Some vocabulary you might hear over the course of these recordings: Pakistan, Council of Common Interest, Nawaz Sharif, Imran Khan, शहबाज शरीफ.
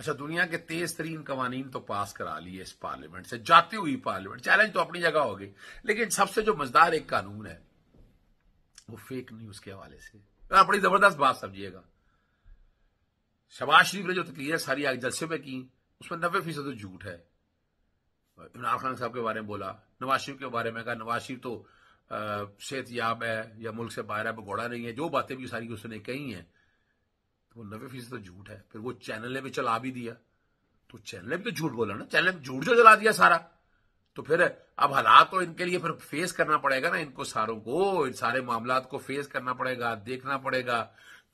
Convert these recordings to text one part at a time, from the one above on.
अच्छा, दुनिया के तेज तरीन कवानीन तो पास करा लिए इस पार्लियामेंट से, जाती हुई पार्लियामेंट। चैलेंज तो अपनी जगह हो गई, लेकिन सबसे जो मजेदार एक कानून है वो फेक न्यूज के हवाले से, आप बड़ी जबरदस्त बात समझिएगा। शहबाज शरीफ ने जो तकरीरें सारी आज जलसे में की, उसमें 90% तो झूठ है। इमरान खान साहब के बारे में बोला, नवाज शरीफ के बारे में कहा, नवाज शरीफ तो सेहतयाब है या मुल्क से बाहर है, भगोड़ा नहीं है। जो बातें भी सारी उसने कही हैं तो वो 90% तो झूठ है। फिर वो चैनल ने भी चला भी दिया, तो चैनल ने भी तो झूठ बोला ना, चैनल ने झूठ जो चला दिया सारा। तो फिर अब हालात तो इनके लिए फिर फेस करना पड़ेगा ना, इनको सारों को, इन सारे मामलात को फेस करना पड़ेगा, देखना पड़ेगा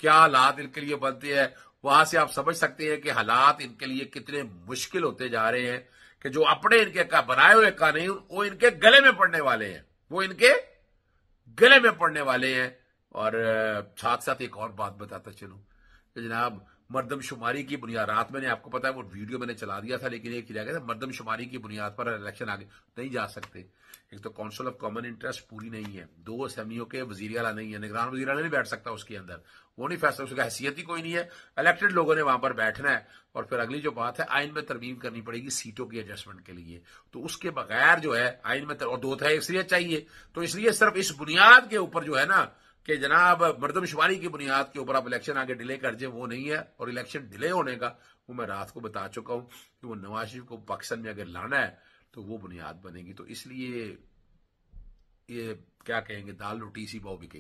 क्या हालात इनके लिए बनते हैं। वहां से आप समझ सकते हैं कि हालात इनके लिए कितने मुश्किल होते जा रहे हैं, कि जो अपने इनके का बनाए हुए कानून वो इनके गले में पड़ने वाले हैं, वो इनके गले में पड़ने वाले हैं। और साथ साथ एक और बात बताता चलूं कि जनाब, मर्दमशुमारी की बुनियाद, रात मैंने आपको पता है वो वीडियो मैंने चला दिया था, लेकिन एक ही रह गया था, मर्दमशुमारी की बुनियाद पर इलेक्शन आगे नहीं जा सकते। एक तो काउंसिल ऑफ कॉमन इंटरेस्ट पूरी नहीं है, 2 असेंबलियों के वजीर आला नहीं है, निगरान वजीर आला नहीं बैठ सकता उसके अंदर, वो नहीं फैसला, उसकी हैसियत ही कोई नहीं है। इलेक्टेड लोगों ने वहां पर बैठना है। और फिर अगली जो बात है, आइन में तरमीम करनी पड़ेगी सीटों की एडजस्टमेंट के लिए, तो उसके बगैर जो है आइन में और 2/3 चाहिए। तो इसलिए सिर्फ इस बुनियाद के ऊपर जो है ना कि जनाब मर्दमशुमारी की बुनियाद के ऊपर आप इलेक्शन आगे डिले कर दें, वो नहीं है। और इलेक्शन डिले होने का वो मैं रात को बता चुका हूं कि वो नवाज शरीफ को पाकिस्तान में अगर लाना है तो वो बुनियाद बनेगी। तो इसलिए ये क्या कहेंगे, दाल रोटी सी बाव बिकेगी।